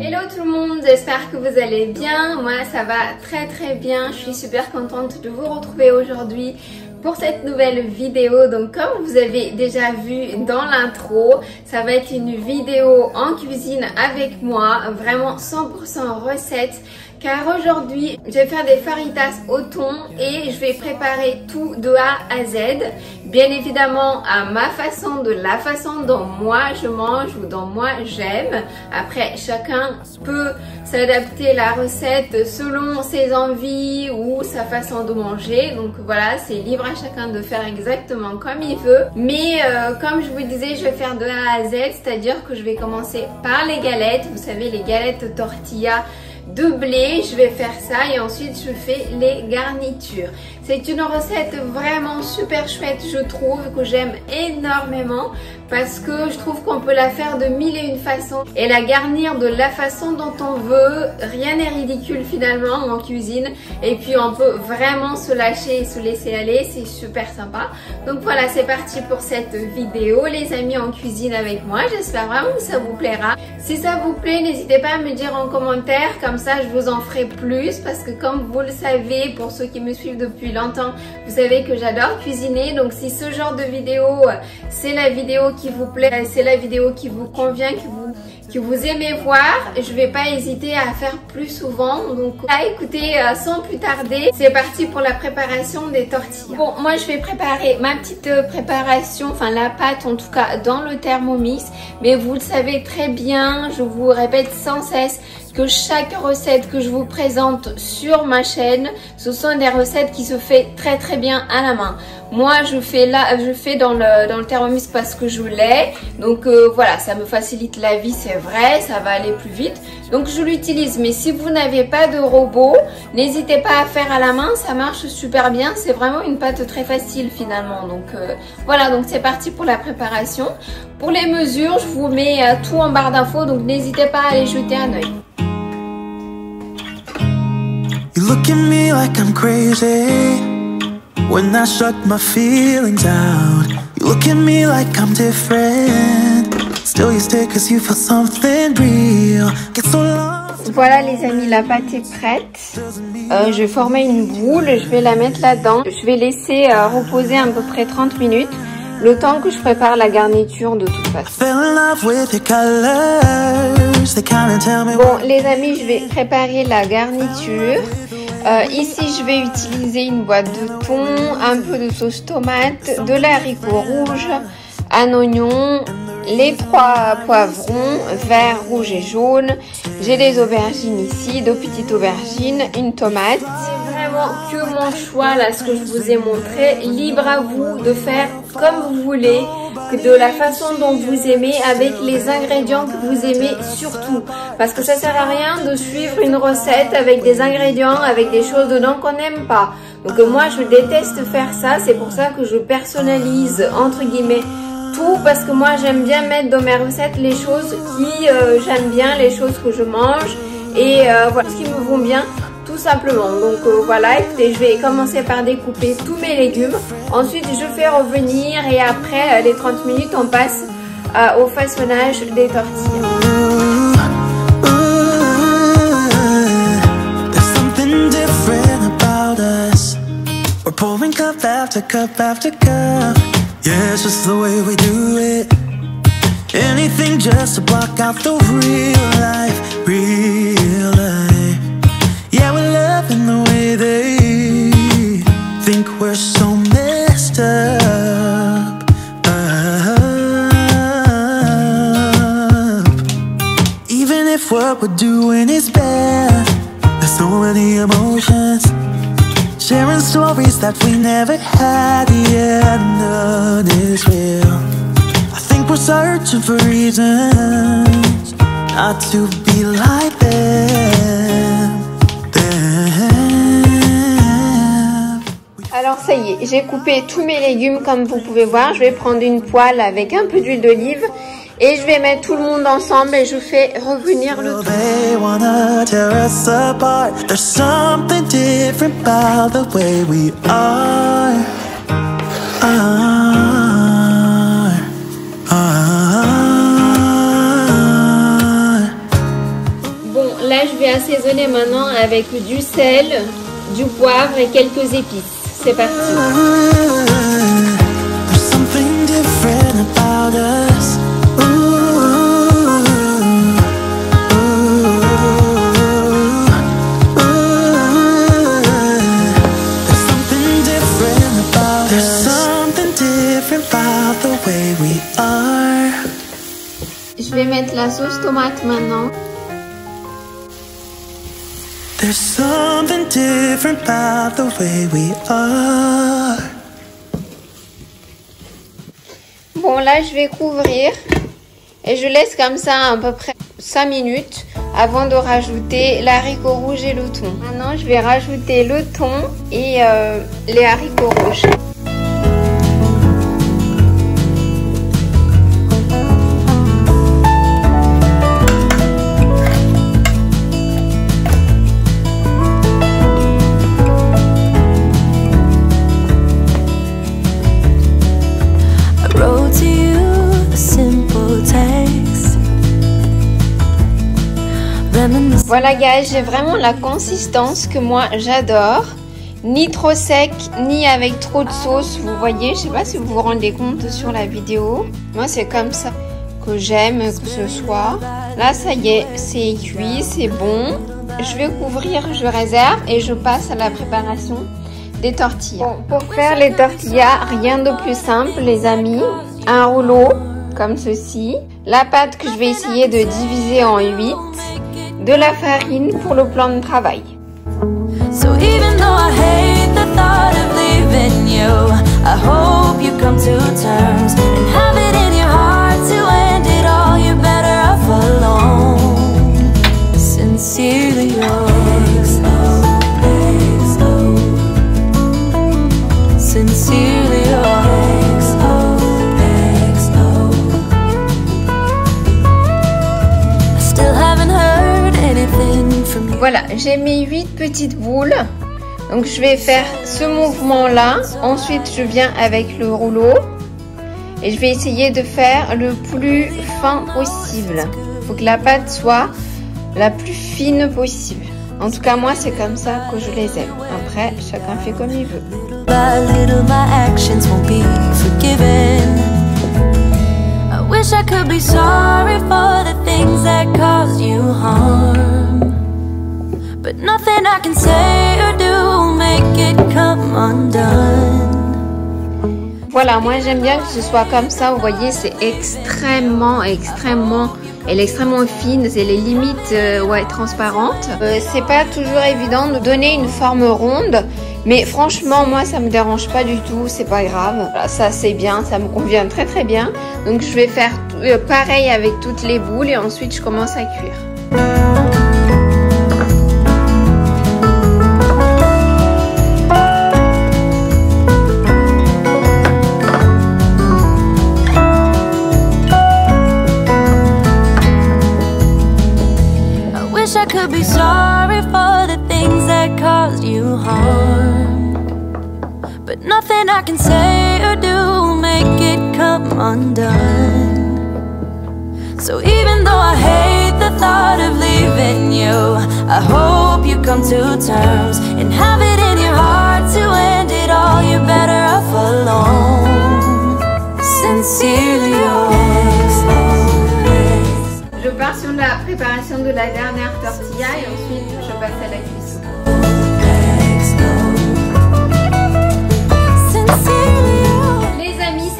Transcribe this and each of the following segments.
Hello tout le monde, j'espère que vous allez bien. Moi ça va très très bien, je suis super contente de vous retrouver aujourd'hui pour cette nouvelle vidéo. Donc comme vous avez déjà vu dans l'intro, ça va être une vidéo en cuisine avec moi, vraiment 100% recette, car aujourd'hui je vais faire des fajitas au thon et je vais préparer tout de A à Z, bien évidemment à ma façon, de la façon dont moi je mange ou dont moi j'aime. Après, chacun peut s'adapter la recette selon ses envies ou sa façon de manger, donc voilà, c'est libre à chacun de faire exactement comme il veut. Mais comme je vous disais, je vais faire de A à Z, c'est-à-dire que je vais commencer par les galettes, vous savez, les galettes tortilla de blé, je vais faire ça et ensuite je fais les garnitures. C'est une recette vraiment super chouette, je trouve, que j'aime énormément parce que je trouve qu'on peut la faire de mille et une façons et la garnir de la façon dont on veut. Rien n'est ridicule finalement en cuisine et puis on peut vraiment se lâcher et se laisser aller, c'est super sympa. Donc voilà, c'est parti pour cette vidéo les amis en cuisine avec moi, j'espère vraiment que ça vous plaira. Si ça vous plaît, n'hésitez pas à me dire en commentaire, comme ça je vous en ferai plus, parce que comme vous le savez, pour ceux qui me suivent depuis longtemps, vous savez que j'adore cuisiner. Donc si ce genre de vidéo c'est la vidéo qui vous plaît, c'est la vidéo qui vous convient, que vous aimez voir, je vais pas hésiter à faire plus souvent. Donc là, écoutez, sans plus tarder, c'est parti pour la préparation des tortillas. Bon, moi je vais préparer ma petite préparation, enfin la pâte en tout cas, dans le Thermomix, mais vous le savez très bien, je vous répète sans cesse que chaque recette que je vous présente sur ma chaîne, ce sont des recettes qui se fait très très bien à la main. Moi je fais dans le Thermomix parce que je l'ai, donc voilà, ça me facilite la vie, c'est vrai, ça va aller plus vite, donc je l'utilise. Mais si vous n'avez pas de robot, n'hésitez pas à faire à la main, ça marche super bien, c'est vraiment une pâte très facile finalement. Donc voilà, donc c'est parti pour la préparation. Pour les mesures, je vous mets tout en barre d'infos, donc n'hésitez pas à aller jeter un œil. You look at me like I'm crazy when I shut my feelings out. You look at me like I'm different. Still you stay cause you feel something real. Get so lost. Voilà les amis, la pâte est prête. Je vais former une boule, je vais la mettre là-dedans. Je vais laisser reposer à peu près 30 minutes, le temps que je prépare la garniture de toute façon. Bon les amis, je vais préparer la garniture. Ici je vais utiliser une boîte de thon, un peu de sauce tomate, de l'haricot rouge, un oignon, les trois poivrons, vert, rouge et jaune. J'ai des aubergines ici, deux petites aubergines, une tomate. Que mon choix là, ce que je vous ai montré, libre à vous de faire comme vous voulez, de la façon dont vous aimez, avec les ingrédients que vous aimez surtout, parce que ça sert à rien de suivre une recette avec des ingrédients, avec des choses dedans qu'on n'aime pas. Donc moi je déteste faire ça, c'est pour ça que je personnalise entre guillemets tout, parce que moi j'aime bien mettre dans mes recettes les choses qui j'aime bien, les choses que je mange et voilà, ce qui me vont bien tout simplement. Donc voilà, écoutez, je vais commencer par découper tous mes légumes, ensuite je fais revenir et après les 30 minutes on passe au façonnage des tortillas. Anything just to block out the real life, real life. Yeah, we're loving the way they think we're so messed up, Even if what we're doing is bad, there's so many emotions, sharing stories that we never had, yeah, none is real. I think we're searching for reasons not to be like them. Alors ça y est, j'ai coupé tous mes légumes comme vous pouvez voir. Je vais prendre une poêle avec un peu d'huile d'olive et je vais mettre tout le monde ensemble et je fais revenir le tout. je vais assaisonner maintenant avec du sel, du poivre et quelques épices. C'est parti. Je vais mettre la sauce tomate maintenant. There's something different about the way we are. Bon, là je vais couvrir et je laisse comme ça à peu près 5 minutes avant de rajouter l'haricot rouge et le thon. Maintenant je vais rajouter le thon et les haricots rouges. Voilà guys, j'ai vraiment la consistance que moi j'adore. Ni trop sec, ni avec trop de sauce, vous voyez. Je sais pas si vous vous rendez compte sur la vidéo. Moi c'est comme ça que j'aime que ce soit. Là ça y est, c'est cuit, c'est bon. Je vais couvrir, je réserve et je passe à la préparation des tortillas. Bon, pour faire les tortillas, rien de plus simple les amis. Un rouleau comme ceci. La pâte que je vais essayer de diviser en 8. De la farine pour le plan de travail. Voilà, j'ai mis 8 petites boules, donc je vais faire ce mouvement-là, ensuite je viens avec le rouleau et je vais essayer de faire le plus fin possible. Il faut que la pâte soit la plus fine possible. En tout cas, moi c'est comme ça que je les aime. Après, chacun fait comme il veut. But nothing I can say or do will make it come undone. Voilà, moi j'aime bien que ce soit comme ça, vous voyez, c'est extrêmement elle est extrêmement fine, c'est les limites ouais, transparentes. C'est pas toujours évident de donner une forme ronde, mais franchement moi ça me dérange pas du tout, c'est pas grave. Voilà, ça c'est bien, ça me convient très très bien. Donc je vais faire pareil avec toutes les boules et ensuite je commence à cuire. Je pars sur la préparation de la dernière tortilla et ensuite je passe à la cuisson.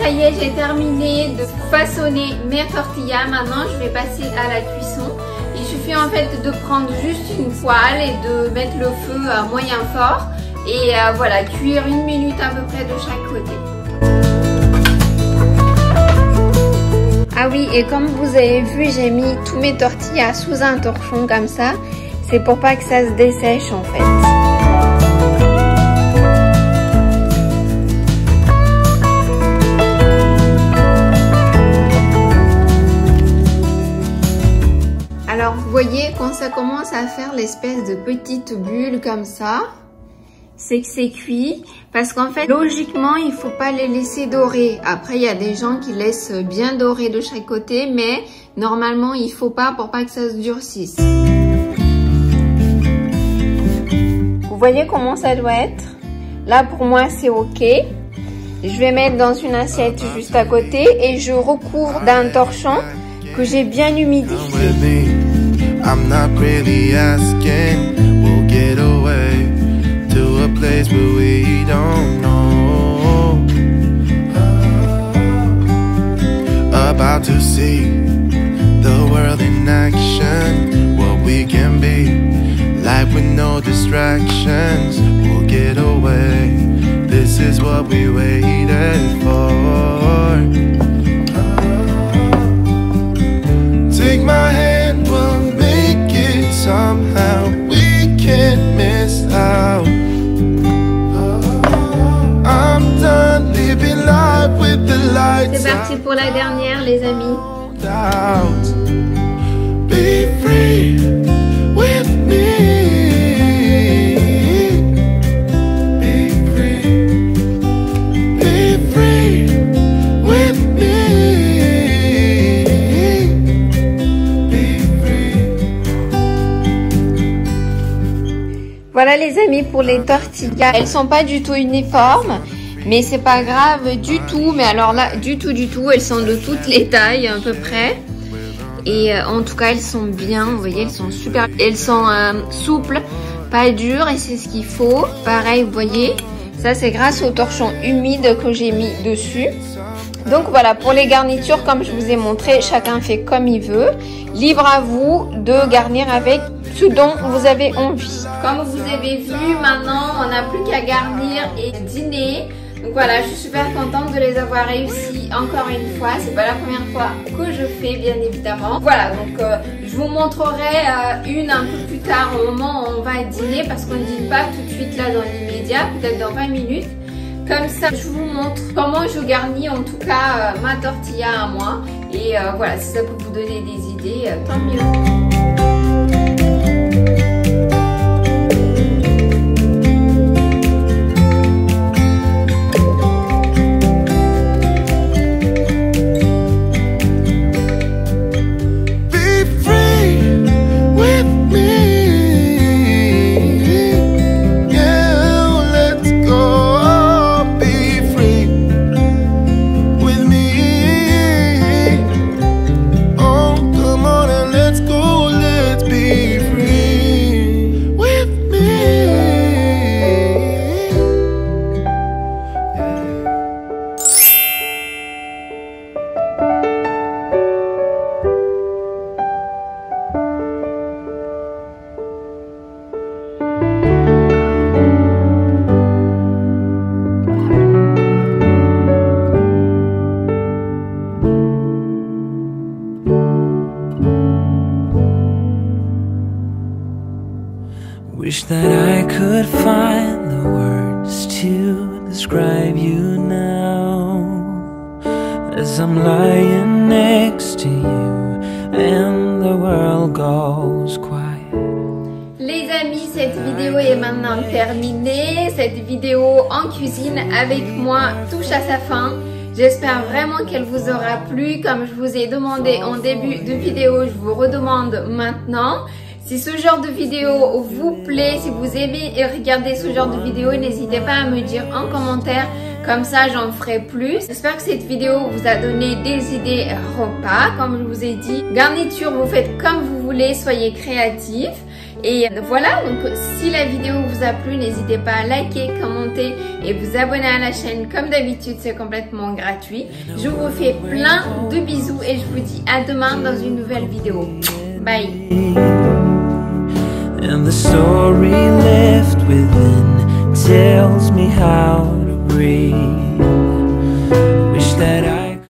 Ça y est, j'ai terminé de façonner mes tortillas. Maintenant, je vais passer à la cuisson. Il suffit en fait de prendre juste une poêle et de mettre le feu à moyen fort. Et voilà, cuire 1 minute à peu près de chaque côté. Ah oui, et comme vous avez vu, j'ai mis tous mes tortillas sous un torchon comme ça. C'est pour pas que ça se dessèche en fait. Vous voyez, quand ça commence à faire l'espèce de petite bulle comme ça, c'est que c'est cuit. Parce qu'en fait, logiquement, il ne faut pas les laisser dorer. Après, il y a des gens qui laissent bien dorer de chaque côté, mais normalement, il ne faut pas pour pas que ça se durcisse. Vous voyez comment ça doit être? Là, pour moi, c'est OK. Je vais mettre dans une assiette juste à côté et je recouvre d'un torchon que j'ai bien humidifié. About to see the world in action, what we can be, life with no distractions, we'll get away, this is what we waited for. Take my hand, we'll make it somehow, we can't miss out. I'm done living life with the lights. C'est parti pour la dernière, les amis. Be free with me. Be free. Be free with me. Be free. Voilà les amis pour les tortillas. Elles sont pas du tout uniformes. Mais c'est pas grave du tout, mais alors là, du tout, elles sont de toutes les tailles à peu près. Et en tout cas, elles sont bien, vous voyez, elles sont super. Elles sont souples, pas dures, et c'est ce qu'il faut. Pareil, vous voyez, ça c'est grâce au torchon humide que j'ai mis dessus. Donc voilà, pour les garnitures, comme je vous ai montré, chacun fait comme il veut. Libre à vous de garnir avec ce dont vous avez envie. Comme vous avez vu, maintenant, on n'a plus qu'à garnir et dîner. Donc voilà, je suis super contente de les avoir réussi encore une fois. C'est pas la première fois que je fais, bien évidemment. Voilà, donc je vous montrerai une un peu plus tard au moment où on va dîner, parce qu'on ne dîne pas tout de suite là dans l'immédiat, peut-être dans 20 minutes. Comme ça, je vous montre comment je garnis en tout cas ma tortilla à moi. Et voilà, si ça peut vous donner des idées, tant mieux. Wish that I could find the words to describe you now, as I'm lying next to you and the world goes quiet. Les amis, cette vidéo est maintenant terminée. Cette vidéo en cuisine avec moi touche à sa fin. J'espère vraiment qu'elle vous aura plu. Comme je vous ai demandé en début de vidéo, je vous redemande maintenant. Si ce genre de vidéo vous plaît, si vous aimez et regardez ce genre de vidéo, n'hésitez pas à me dire en commentaire, comme ça j'en ferai plus. J'espère que cette vidéo vous a donné des idées repas, comme je vous ai dit. Garniture, vous faites comme vous voulez, soyez créatifs. Et voilà, donc si la vidéo vous a plu, n'hésitez pas à liker, commenter et vous abonner à la chaîne. Comme d'habitude, c'est complètement gratuit. Je vous fais plein de bisous et je vous dis à demain dans une nouvelle vidéo. Bye! And the story left within tells me how to breathe.